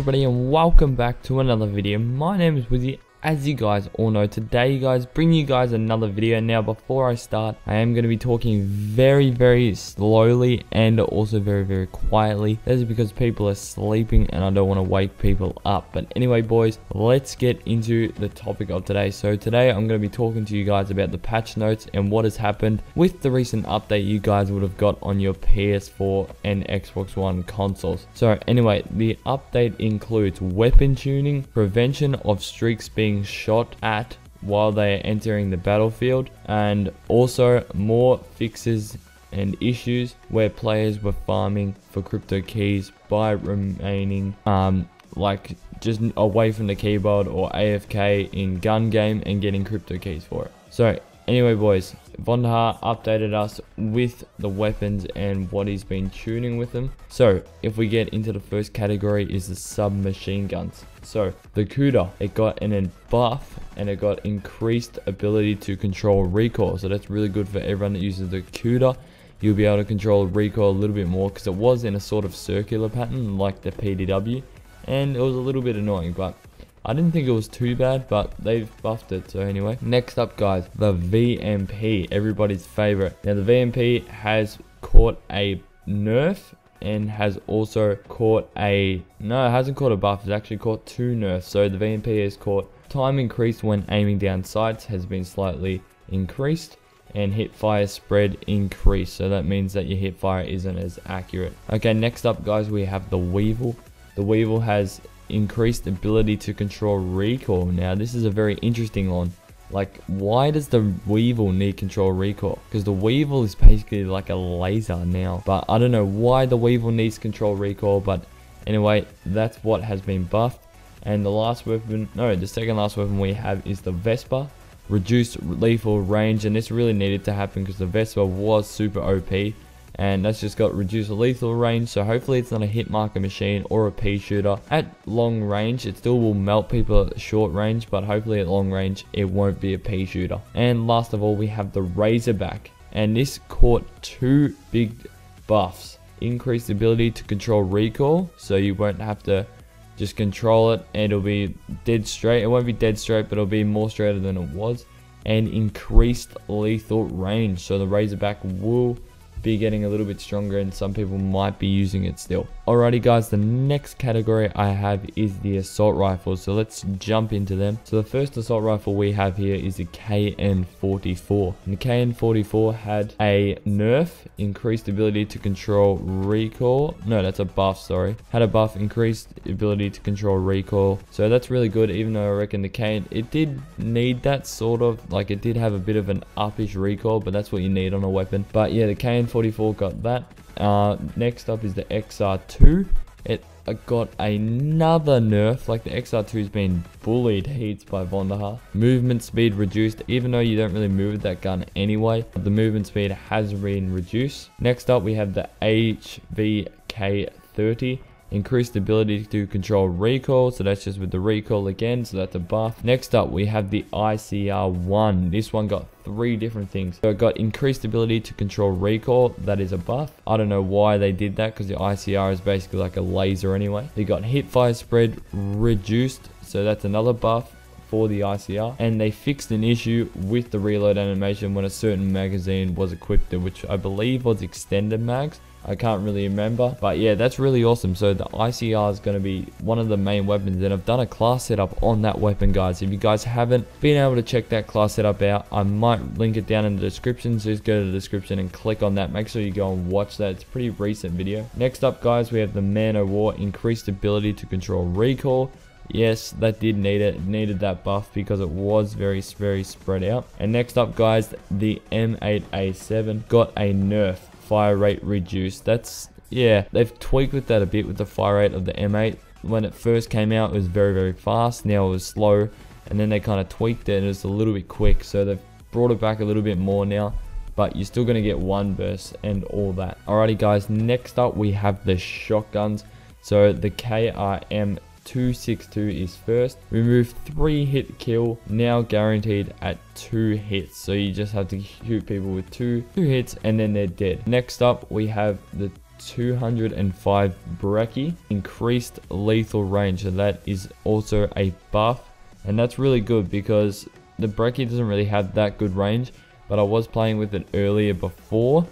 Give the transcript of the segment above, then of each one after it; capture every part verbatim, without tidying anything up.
everybody, and welcome back to another video. My name is Wizzy. As you guys all know, today you guys bring you guys another video. Now before I start, I am going to be talking very very slowly and also very very quietly. That is because people are sleeping and I don't want to wake people up. But anyway boys, let's get into the topic of today. So today I'm going to be talking to you guys about the patch notes and what has happened with the recent update you guys would have got on your P S four and Xbox One consoles. So anyway, the update includes weapon tuning, prevention of streaks being shot at while they are entering the battlefield, and also more fixes and issues where players were farming for crypto keys by remaining um like just away from the keyboard or A F K in gun game and getting crypto keys for it. So anyway boys, Von Haar updated us with the weapons and what he's been tuning with them. So if we get into the first category is the submachine guns. So the Cuda, it got an buff and it got increased ability to control recoil. So that's really good for everyone that uses the Cuda. You'll be able to control recoil a little bit more because it was in a sort of circular pattern like the P D W, and it was a little bit annoying, but I didn't think it was too bad, but they've buffed it. So anyway, next up guys, the V M P, everybody's favorite. Now the V M P has caught a nerf and has also caught a, no it hasn't caught a buff, it's actually caught two nerfs. So the V M P has caught time increased when aiming down sights has been slightly increased, and hit fire spread increased. So that means that your hit fire isn't as accurate. Okay, next up guys, we have the Weevil. The Weevil has increased ability to control recoil. Now this is a very interesting one. Like, why does the Weevil need control recoil? Because the Weevil is basically like a laser now, but I don't know why the Weevil needs control recoil. But anyway, that's what has been buffed. And the last weapon, no the second last weapon we have is the Vespa, reduced lethal range. And this really needed to happen because the Vespa was super O P, and that's just got reduced lethal range. So hopefully it's not a hit marker machine or a pea shooter at long range. It still will melt people at short range, but hopefully at long range it won't be a pea shooter. And last of all we have the Razorback, and this caught two big buffs. Increased ability to control recoil, so you won't have to just control it and it'll be dead straight. It won't be dead straight, but it'll be more straighter than it was. And increased lethal range, so the Razorback will be getting a little bit stronger and some people might be using it still. Alrighty guys, the next category I have is the assault rifles, so let's jump into them. So the first assault rifle we have here is the K N forty-four, and the K N forty-four had a nerf, increased ability to control recoil, no that's a buff sorry, had a buff, increased ability to control recoil. So that's really good, even though I reckon the K N, it did need that sort of, like it did have a bit of an uppish recoil, but that's what you need on a weapon. But yeah, the K N forty-four got that. Uh, next up is the X R two. It got another nerf. Like the X R two has been bullied heaps by Vonderhaar. Movement speed reduced, even though you don't really move with that gun anyway. The movement speed has been reduced. Next up we have the H V K thirty. Increased ability to control recoil, so that's just with the recoil again, so that's a buff. Next up we have the I C R one. This one got three different things. So it got increased ability to control recoil, that is a buff. I don't know why they did that because the I C R is basically like a laser anyway. They got hit fire spread reduced, so that's another buff for the I C R. And they fixed an issue with the reload animation when a certain magazine was equipped, which I believe was extended mags. I can't really remember, but yeah, that's really awesome. So the I C R is going to be one of the main weapons, and I've done a class setup on that weapon guys. If you guys haven't been able to check that class setup out, I might link it down in the description, so just go to the description and click on that. Make sure you go and watch that, it's a pretty recent video. Next up guys, we have the Man O' War, increased ability to control recoil. Yes, that did need it. It needed that buff because it was very, very spread out. And next up guys, the M eight A seven got a nerf. Fire rate reduced. That's, yeah, they've tweaked with that a bit with the fire rate of the M eight. When it first came out, it was very, very fast. Now it was slow, and then they kind of tweaked it and it was a little bit quick. So they've brought it back a little bit more now, but you're still going to get one burst and all that. Alrighty guys, next up we have the shotguns. So the K R M two six two is first. Remove three hit kill, now guaranteed at two hits. So you just have to shoot people with two two hits and then they're dead. Next up we have the two hundred five Brecky, increased lethal range, and that is also a buff, and that's really good because the Brecky doesn't really have that good range, but I was playing with it earlier before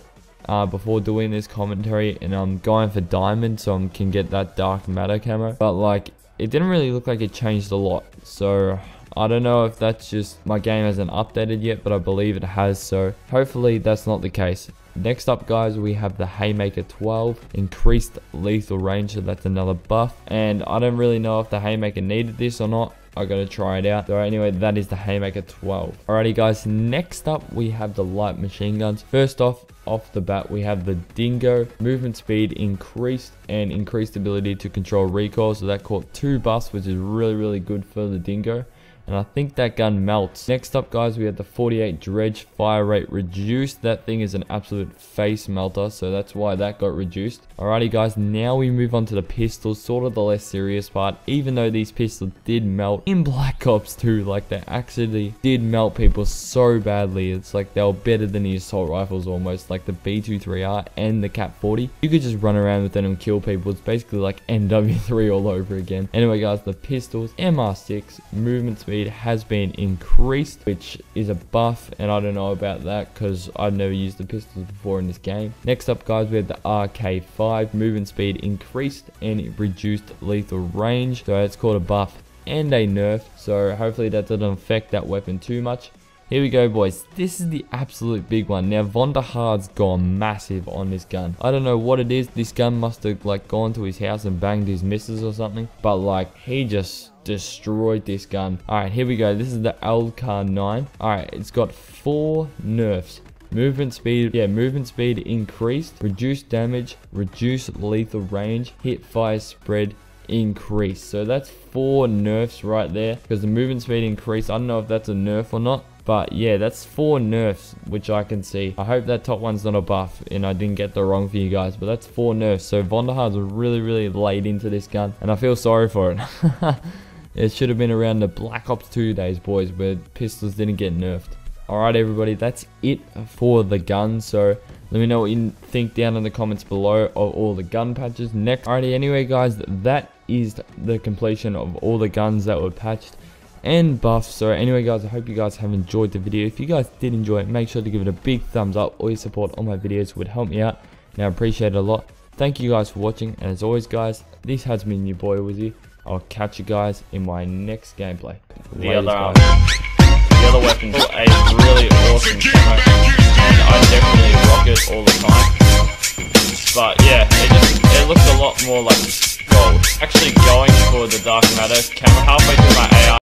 uh, before doing this commentary, and I'm going for diamond so I can get that dark matter camo, but like it didn't really look like it changed a lot, so I don't know if that's just my game hasn't updated yet, but I believe it has, so hopefully that's not the case. Next up, guys, we have the Haymaker twelve, increased lethal range, so that's another buff, and I don't really know if the Haymaker needed this or not. I gotta try it out. So anyway, that is the Haymaker twelve. Alrighty, guys, next up we have the light machine guns. First off, off the bat, we have the Dingo, movement speed increased and increased ability to control recoil, so that caught two buffs, which is really really good for the Dingo, and I think that gun melts. Next up, guys, we have the forty-eight Dredge, fire rate reduced. That thing is an absolute face melter, so that's why that got reduced. Alrighty, guys, now we move on to the pistols, sort of the less serious part, even though these pistols did melt in Black Ops two. Like, they actually did melt people so badly. It's like they were better than the assault rifles almost, like the B twenty-three R and the Cap forty. You could just run around with them and kill people. It's basically like M W three all over again. Anyway, guys, the pistols, M R six, movement speed has been increased, which is a buff, and I don't know about that because I've never used the pistols before in this game. Next up, guys, we have the R K five, movement speed increased and reduced lethal range, so it's called a buff and a nerf, so hopefully that doesn't affect that weapon too much. Here we go, boys. This is the absolute big one. Now, Vonderhaar's gone massive on this gun. I don't know what it is. This gun must have like gone to his house and banged his missus or something. But like, he just destroyed this gun. All right, here we go. This is the L C A R nine. All right, it's got four nerfs. Movement speed, yeah, movement speed increased, reduced damage, reduced lethal range, hit fire spread increased. So that's four nerfs right there because the movement speed increased. I don't know if that's a nerf or not. But yeah, that's four nerfs, which I can see. I hope that top one's not a buff and I didn't get the wrong for you guys, but that's four nerfs. So Vonderhaar's really, really laid into this gun, and I feel sorry for it. It should have been around the Black Ops two days, boys, where pistols didn't get nerfed. Alright, everybody, that's it for the gun. So let me know what you think down in the comments below of all the gun patches next. Alrighty, anyway, guys, that is the completion of all the guns that were patched and buffs. So anyway, guys, I hope you guys have enjoyed the video. If you guys did enjoy it, make sure to give it a big thumbs up. All your support on my videos would help me out, and I appreciate it a lot. Thank you guys for watching, and as always, guys, this has been your boy Wizzy. I'll catch you guys in my next gameplay. The Latest, other the other weapon's a really awesome camo, and I definitely rock it all the time. But yeah, it just it looks a lot more like gold. Actually, going for the dark matter camo halfway through my A R.